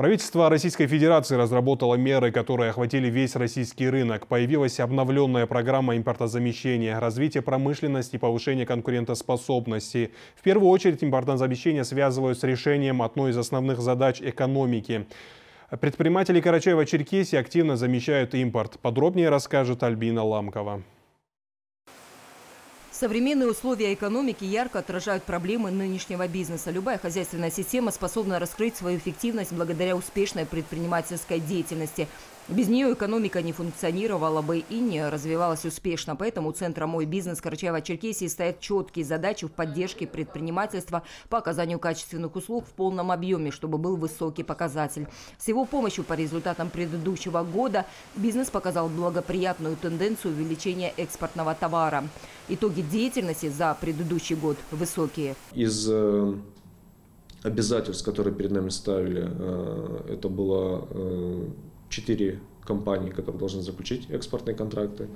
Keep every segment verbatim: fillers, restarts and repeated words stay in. Правительство Российской Федерации разработало меры, которые охватили весь российский рынок. Появилась обновленная программа импортозамещения, развитие промышленности и повышение конкурентоспособности. В первую очередь импортозамещение связывают с решением одной из основных задач экономики. Предприниматели Карачаево-Черкесии активно замещают импорт. Подробнее расскажет Альбина Ламкова. Современные условия экономики ярко отражают проблемы нынешнего бизнеса. Любая хозяйственная система способна раскрыть свою эффективность благодаря успешной предпринимательской деятельности. Без нее экономика не функционировала бы и не развивалась успешно. Поэтому у центра «Мой бизнес» Карачаево-Черкесии стоят четкие задачи в поддержке предпринимательства по оказанию качественных услуг в полном объеме, чтобы был высокий показатель. С его помощью по результатам предыдущего года бизнес показал благоприятную тенденцию увеличения экспортного товара. Итоги деятельности за предыдущий год высокие. Из обязательств, которые перед нами ставили, это было... Четыре компании, которые должны заключить экспортные контракты.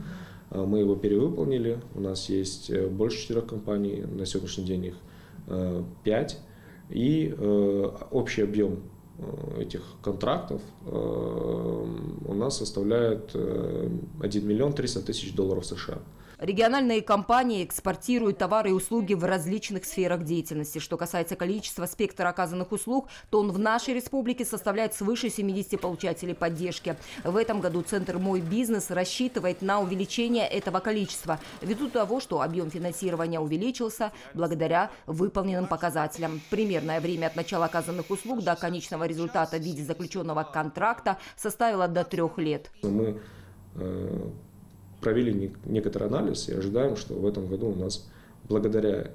Мы его перевыполнили. У нас есть больше четырех компаний, на сегодняшний день их пять. И общий объем этих контрактов у нас составляет один миллион триста тысяч долларов США. Региональные компании экспортируют товары и услуги в различных сферах деятельности. Что касается количества спектра оказанных услуг, то он в нашей республике составляет свыше семидесяти получателей поддержки. В этом году центр «Мой бизнес» рассчитывает на увеличение этого количества, ввиду того, что объем финансирования увеличился благодаря выполненным показателям. Примерное время от начала оказанных услуг до конечного результата в виде заключенного контракта составило до трех лет. Мы провели некоторый анализ и ожидаем, что в этом году у нас, благодаря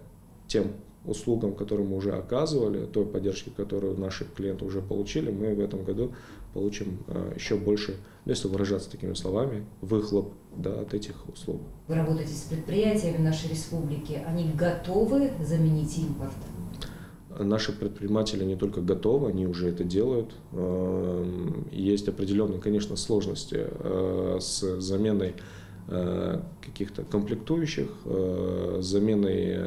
тем услугам, которые мы уже оказывали, той поддержке, которую наши клиенты уже получили, мы в этом году получим еще больше, если выражаться такими словами, выхлоп, да, от этих услуг. Вы работаете с предприятиями нашей республики, они готовы заменить импорт? Наши предприниматели не только готовы, они уже это делают. Есть определенные, конечно, сложности с заменой каких-то комплектующих, заменой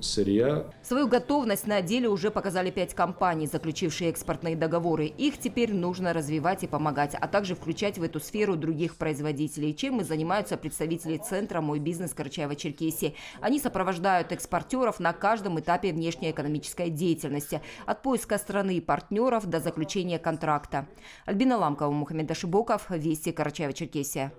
сырья. Свою готовность на деле уже показали пять компаний, заключившие экспортные договоры. Их теперь нужно развивать и помогать, а также включать в эту сферу других производителей, чем и занимаются представители центра «Мой бизнес» Карачаево-Черкесии. Они сопровождают экспортеров на каждом этапе внешнеэкономической деятельности, от поиска страны и партнеров до заключения контракта. Альбина Ламкова, Мухаммед Шибоков, Вести, Карачаево-Черкесия.